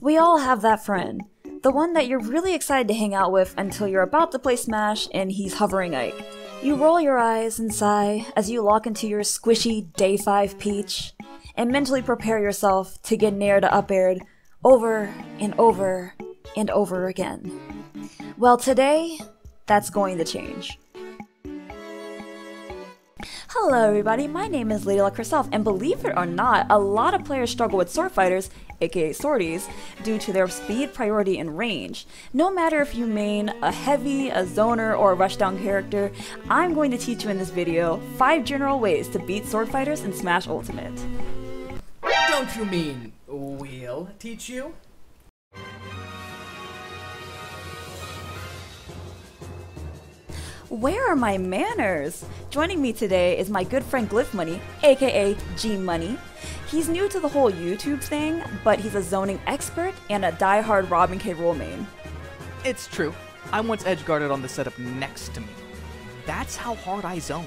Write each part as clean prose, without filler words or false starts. We all have that friend. The one that you're really excited to hang out with until you're about to play Smash and he's hovering Ike. You roll your eyes and sigh as you lock into your squishy Day 5 Peach, and mentally prepare yourself to get nair to up aired over and over and over again. Well, today, that's going to change. Hello everybody, my name is Lady Luck herself, and believe it or not, a lot of players struggle with sword fighters, aka sorties, due to their speed, priority, and range. No matter if you main a heavy, a zoner, or a rushdown character, I'm going to teach you in this video 5 general ways to beat sword fighters in Smash Ultimate. Don't you mean we'll teach you? Where are my manners? Joining me today is my good friend Glyph Money, aka G Money. He's new to the whole YouTube thing, but he's a zoning expert and a die-hard Robin K Rool main. It's true. I once edgeguarded on the setup next to me. That's how hard I zone.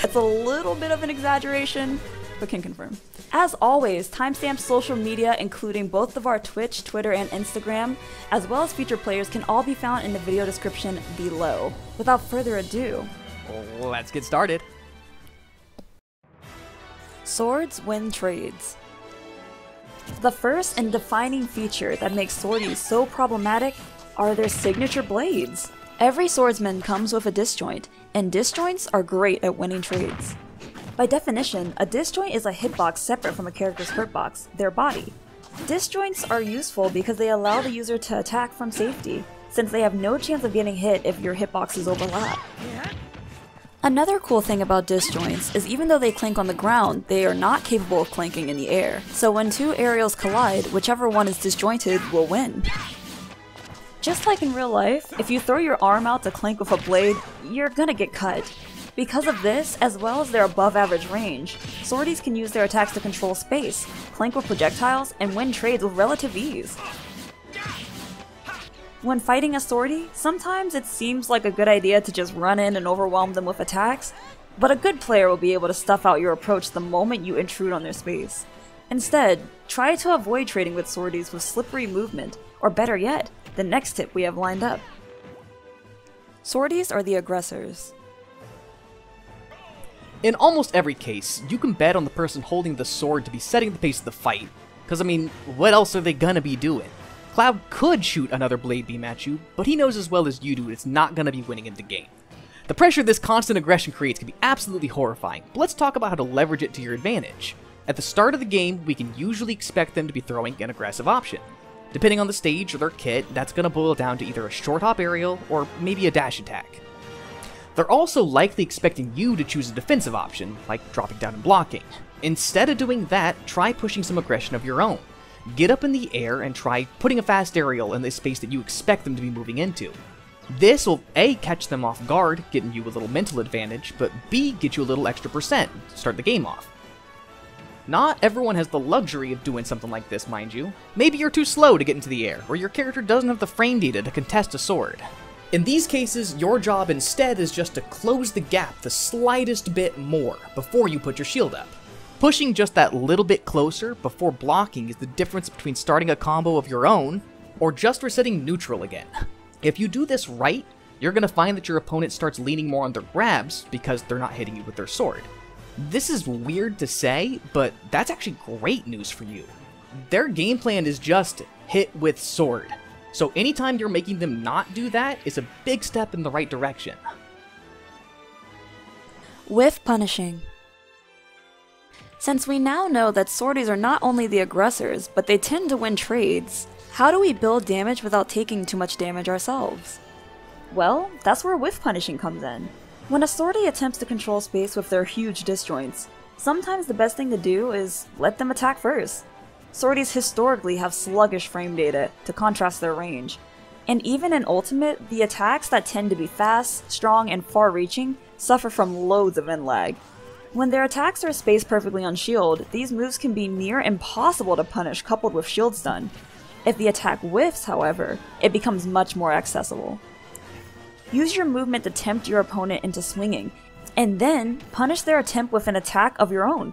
That's a little bit of an exaggeration, but can confirm. As always, timestamps, social media, including both of our Twitch, Twitter, and Instagram, as well as featured players, can all be found in the video description below. Without further ado, let's get started. Swords win trades. The first and defining feature that makes sorties so problematic are their signature blades. Every swordsman comes with a disjoint, and disjoints are great at winning trades. By definition, a disjoint is a hitbox separate from a character's hurtbox, their body. Disjoints are useful because they allow the user to attack from safety, since they have no chance of getting hit if your hitboxes overlap. Another cool thing about disjoints is even though they clink on the ground, they are not capable of clinking in the air. So when two aerials collide, whichever one is disjointed will win. Just like in real life, if you throw your arm out to clink with a blade, you're gonna get cut. Because of this, as well as their above-average range, sorties can use their attacks to control space, clank with projectiles, and win trades with relative ease. When fighting a sortie, sometimes it seems like a good idea to just run in and overwhelm them with attacks, but a good player will be able to stuff out your approach the moment you intrude on their space. Instead, try to avoid trading with sorties with slippery movement, or better yet, the next tip we have lined up. Sorties are the aggressors. In almost every case, you can bet on the person holding the sword to be setting the pace of the fight, cause I mean, what else are they gonna be doing? Cloud could shoot another blade beam at you, but he knows as well as you do it's not gonna be winning in the game. The pressure this constant aggression creates can be absolutely horrifying, but let's talk about how to leverage it to your advantage. At the start of the game, we can usually expect them to be throwing an aggressive option. Depending on the stage or their kit, that's gonna boil down to either a short hop aerial or maybe a dash attack. They're also likely expecting you to choose a defensive option, like dropping down and blocking. Instead of doing that, try pushing some aggression of your own. Get up in the air and try putting a fast aerial in the space that you expect them to be moving into. This will A, catch them off guard, getting you a little mental advantage, but B, get you a little extra percent to start the game off. Not everyone has the luxury of doing something like this, mind you. Maybe you're too slow to get into the air, or your character doesn't have the frame data to contest a sword. In these cases, your job instead is just to close the gap the slightest bit more before you put your shield up. Pushing just that little bit closer before blocking is the difference between starting a combo of your own or just resetting neutral again. If you do this right, you're going to find that your opponent starts leaning more on their grabs because they're not hitting you with their sword. This is weird to say, but that's actually great news for you. Their game plan is just hit with sword. So anytime you're making them not do that is a big step in the right direction. With punishing. Since we now know that sorties are not only the aggressors, but they tend to win trades, how do we build damage without taking too much damage ourselves? Well, that's where with punishing comes in. When a sortie attempts to control space with their huge disjoints, sometimes the best thing to do is let them attack first. Sorties historically have sluggish frame data to contrast their range, and even in Ultimate, the attacks that tend to be fast, strong, and far-reaching suffer from loads of end lag. When their attacks are spaced perfectly on shield, these moves can be near impossible to punish coupled with shield stun. If the attack whiffs, however, it becomes much more accessible. Use your movement to tempt your opponent into swinging, and then punish their attempt with an attack of your own.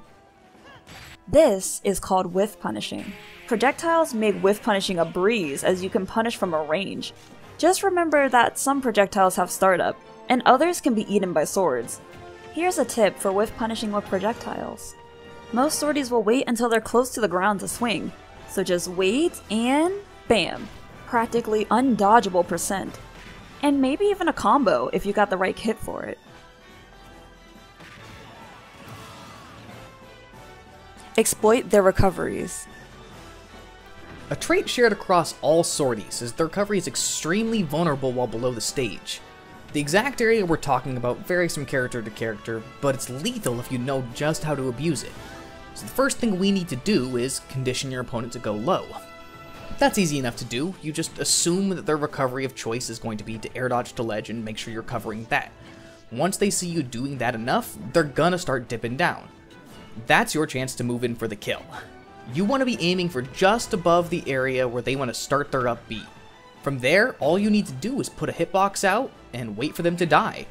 This is called whiff punishing. Projectiles make whiff punishing a breeze, as you can punish from a range. Just remember that some projectiles have startup, and others can be eaten by swords. Here's a tip for whiff punishing with projectiles. Most sorties will wait until they're close to the ground to swing, so just wait and bam! Practically undodgeable percent. And maybe even a combo if you got the right kit for it. Exploit their recoveries. A trait shared across all sorties is the recovery is extremely vulnerable while below the stage. The exact area we're talking about varies from character to character, but it's lethal if you know just how to abuse it. So the first thing we need to do is condition your opponent to go low. That's easy enough to do, you just assume that their recovery of choice is going to be to air dodge to ledge and make sure you're covering that. Once they see you doing that enough, they're gonna start dipping down. That's your chance to move in for the kill. You want to be aiming for just above the area where they want to start their upbeat. From there, all you need to do is put a hitbox out and wait for them to die.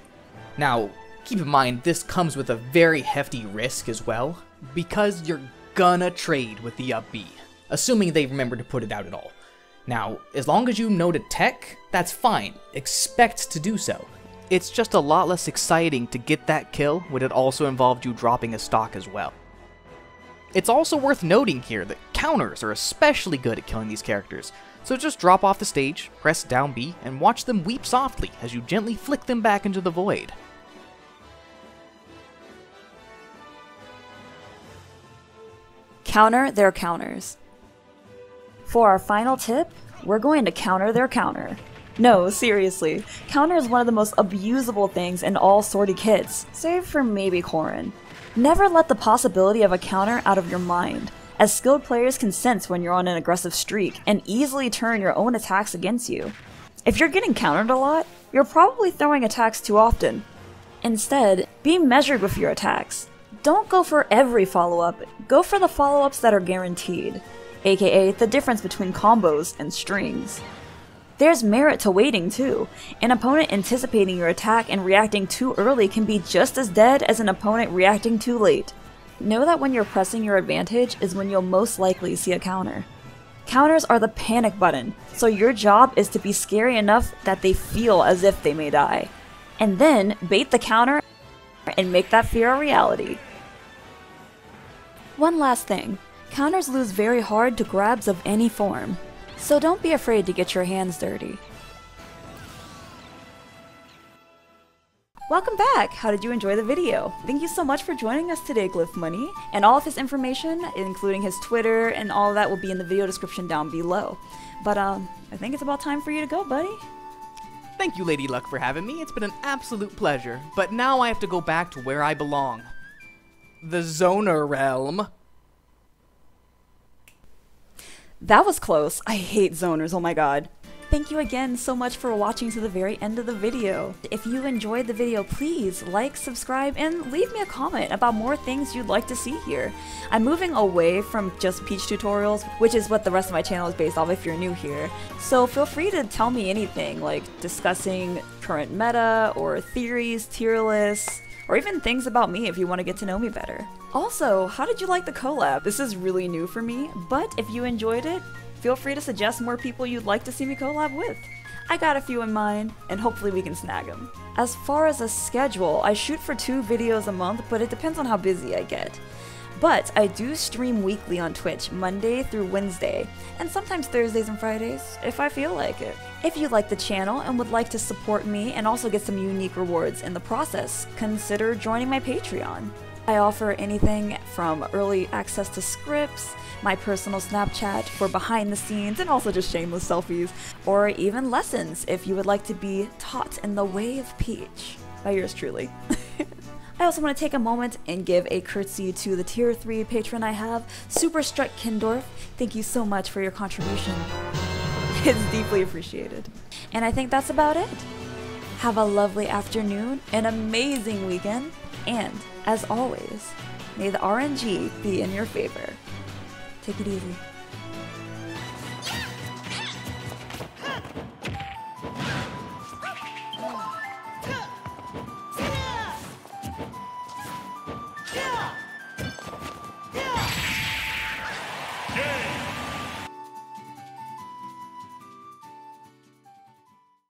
Now, keep in mind this comes with a very hefty risk as well, because you're gonna trade with the upbeat, assuming they remember to put it out at all. Now, as long as you know to tech, that's fine, expect to do so. It's just a lot less exciting to get that kill when it also involved you dropping a stock as well. It's also worth noting here that counters are especially good at killing these characters, so just drop off the stage, press down B, and watch them weep softly as you gently flick them back into the void. Counter their counters. For our final tip, we're going to counter their counter. No, seriously, counter is one of the most abusable things in all sortie kits, save for maybe Corrin. Never let the possibility of a counter out of your mind, as skilled players can sense when you're on an aggressive streak and easily turn your own attacks against you. If you're getting countered a lot, you're probably throwing attacks too often. Instead, be measured with your attacks. Don't go for every follow-up, go for the follow-ups that are guaranteed, aka the difference between combos and strings. There's merit to waiting too. An opponent anticipating your attack and reacting too early can be just as dead as an opponent reacting too late. Know that when you're pressing your advantage is when you'll most likely see a counter. Counters are the panic button, so your job is to be scary enough that they feel as if they may die. And then bait the counter and make that fear a reality. One last thing, counters lose very hard to grabs of any form. So don't be afraid to get your hands dirty. Welcome back! How did you enjoy the video? Thank you so much for joining us today, Glyph Money, and all of his information, including his Twitter and all of that, will be in the video description down below. But I think it's about time for you to go, buddy. Thank you, Lady Luck, for having me. It's been an absolute pleasure. But now I have to go back to where I belong. The Zoner Realm. That was close. I hate zoners, oh my god. Thank you again so much for watching to the very end of the video. If you enjoyed the video, please like, subscribe, and leave me a comment about more things you'd like to see here. I'm moving away from just Peach tutorials, which is what the rest of my channel is based off if you're new here. So feel free to tell me anything, like discussing current meta, or theories, tier lists, or even things about me if you want to get to know me better. Also, how did you like the collab? This is really new for me, but if you enjoyed it, feel free to suggest more people you'd like to see me collab with. I got a few in mind, and hopefully we can snag them. As far as a schedule, I shoot for 2 videos a month, but it depends on how busy I get. But I do stream weekly on Twitch, Monday through Wednesday, and sometimes Thursdays and Fridays, if I feel like it. If you like the channel and would like to support me and also get some unique rewards in the process, consider joining my Patreon. I offer anything from early access to scripts, my personal Snapchat for behind the scenes and also just shameless selfies, or even lessons if you would like to be taught in the way of Peach by yours truly. I also want to take a moment and give a curtsy to the tier 3 patron I have, SuperstruckKindorf. Thank you so much for your contribution. It's deeply appreciated. And I think that's about it. Have a lovely afternoon, an amazing weekend, and as always, may the RNG be in your favor. Take it easy.